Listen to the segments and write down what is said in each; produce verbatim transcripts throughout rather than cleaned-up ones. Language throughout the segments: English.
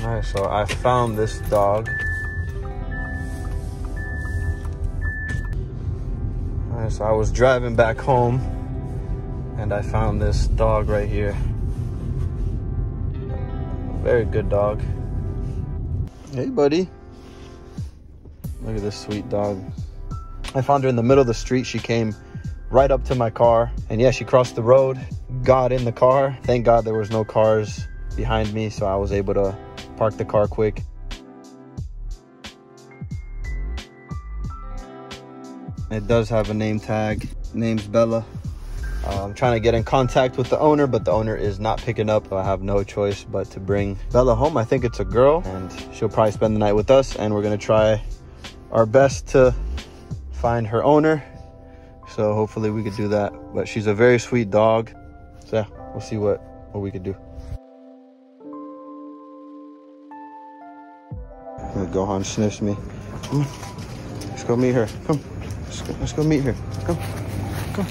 Alright, so I found this dog. Alright, so I was driving back home and I found this dog right here. Very good dog. Hey, buddy. Look at this sweet dog. I found her in the middle of the street. She came right up to my car. And yeah, she crossed the road, got in the car. Thank God there was no cars behind me, so I was able to park the car quick. It does have a name tag. Name's Bella. Uh, I'm trying to get in contact with the owner, but the owner is not picking up. So I have no choice but to bring Bella home. I think it's a girl, and she'll probably spend the night with us, and we're gonna try our best to find her owner. So hopefully we could do that, but she's a very sweet dog. So yeah, we'll see what, what we could do. Gohan sniffs me. Come on, let's go meet her. Come, let's go, let's go meet her. Come, come.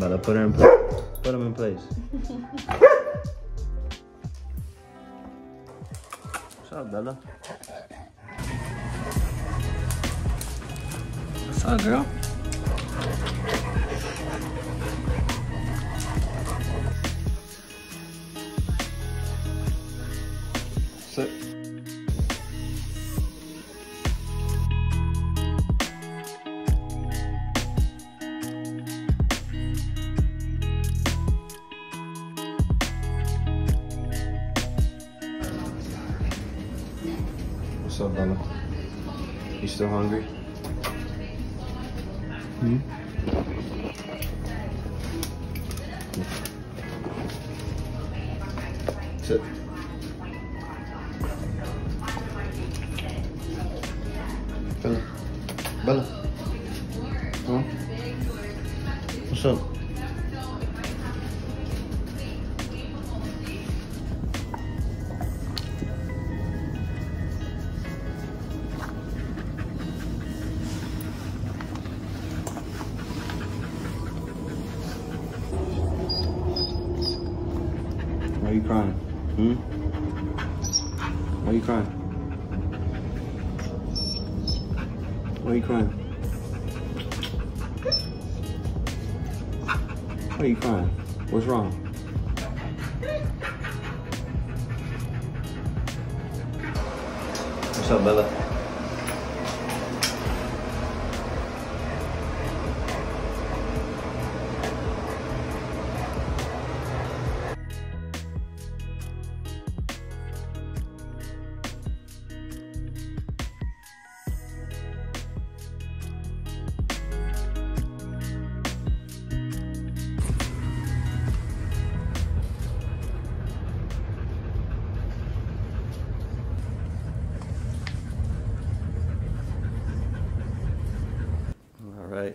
Bella, put her in place. Put them in place. What's up, Bella? What's up, girl? Sit. What's up, Bella? You still hungry? Hmm? Sit. Bella. Bella. Huh? What's up? Why are you crying? Hmm? Why are you crying? Why are you crying? Why are you crying? What's wrong? What's up, Bella?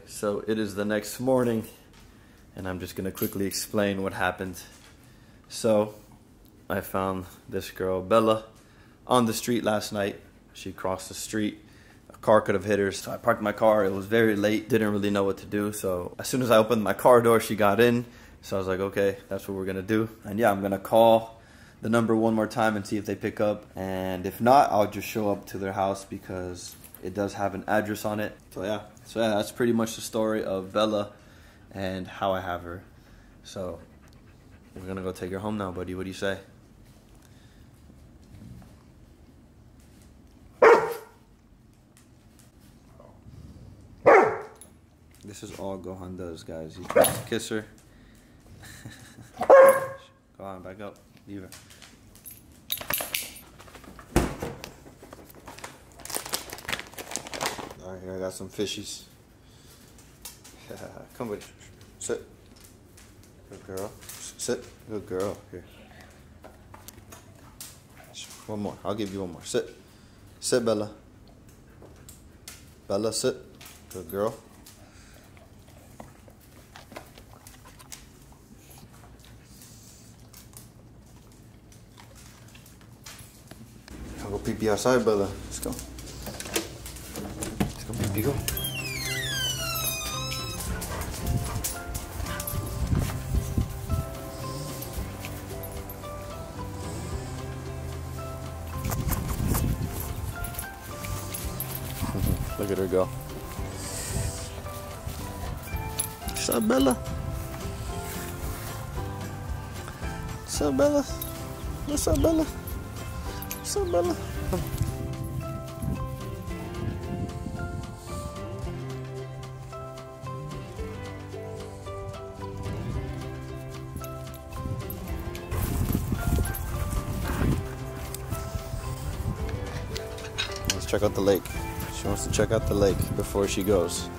So it is the next morning, and I'm just gonna quickly explain what happened. So I found this girl Bella on the street last night. She crossed the street. A car could have hit her, so I parked my car. It was very late, didn't really know what to do. So as soon as I opened my car door, she got in. So I was like, okay, that's what we're gonna do. And yeah, I'm gonna call the number one more time and see if they pick up. And if not, I'll just show up to their house because it does have an address on it. So yeah, so yeah, that's pretty much the story of Bella and how I have her. So we're gonna go take her home now, buddy. What do you say? This is all Gohan does, guys. He tries to kiss her. Go on, back up, leave her. All right, here I got some fishies. Come with you. Sit. Good girl. Sit. Good girl. Here. One more. I'll give you one more. Sit. Sit, Bella. Bella, sit. Good girl. I'll go pee pee outside, Bella. Let's go. Let's go pee pee. Go. Look at her go. What's up, Bella? What's up, Bella? What's up, Bella? What's up, Bella? Let's check out the lake. She wants to check out the lake before she goes.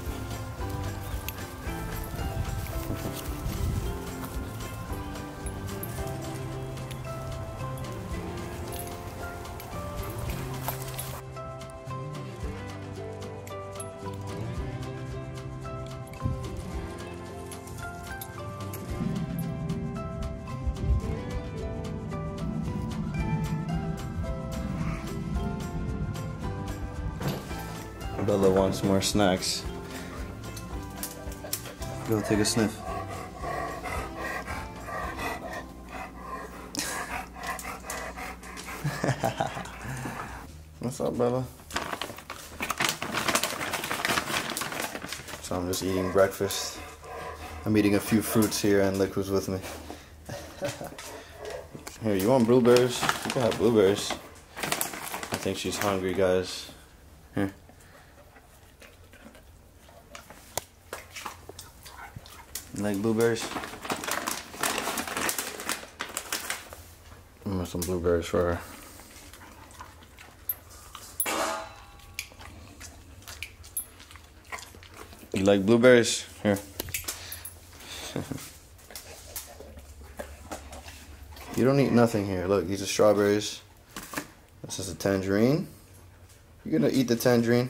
Bella wants more snacks. Go take a sniff. What's up, Bella? So I'm just eating breakfast. I'm eating a few fruits here and liquids with me. Here, you want blueberries? You can have blueberries. I think she's hungry, guys. Here. Like blueberries? I want some blueberries for her. You like blueberries? Here. You don't eat nothing here. Look, these are strawberries. This is a tangerine. You're gonna eat the tangerine.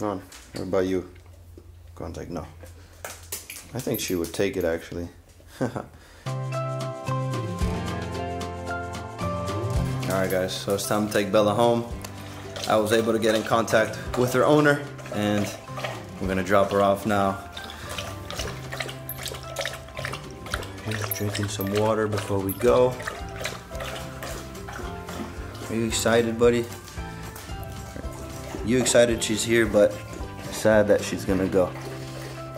Come on, what about you? Gohan's like, no. I think she would take it, actually. Alright guys, so it's time to take Bella home. I was able to get in contact with her owner, and I'm gonna drop her off now. Just drinking some water before we go. Are you excited, buddy? You excited she's here, but sad that she's gonna go.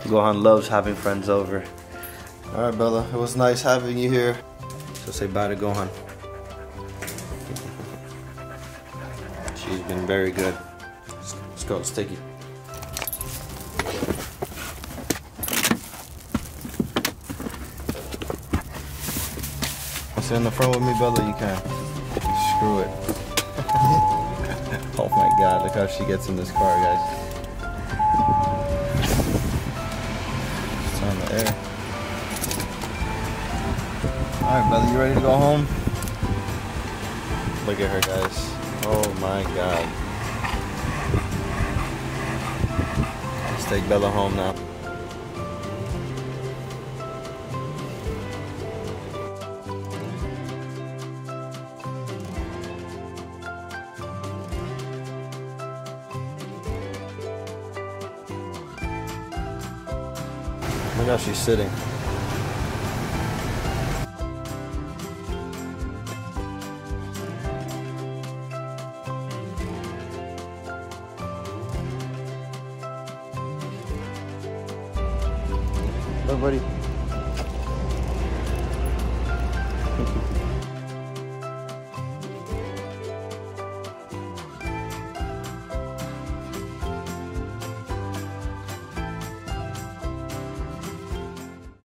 Gohan loves having friends over. All right, Bella, it was nice having you here. So say bye to Gohan. She's been very good. Let's go, sticky. Sit in the front with me, Bella, you can. Screw it. Oh my god, look how she gets in this car, guys. It's on the air. Alright, Bella, you ready to go home? Look at her, guys. Oh my god. Let's take Bella home now. Look how she's sitting. Everybody.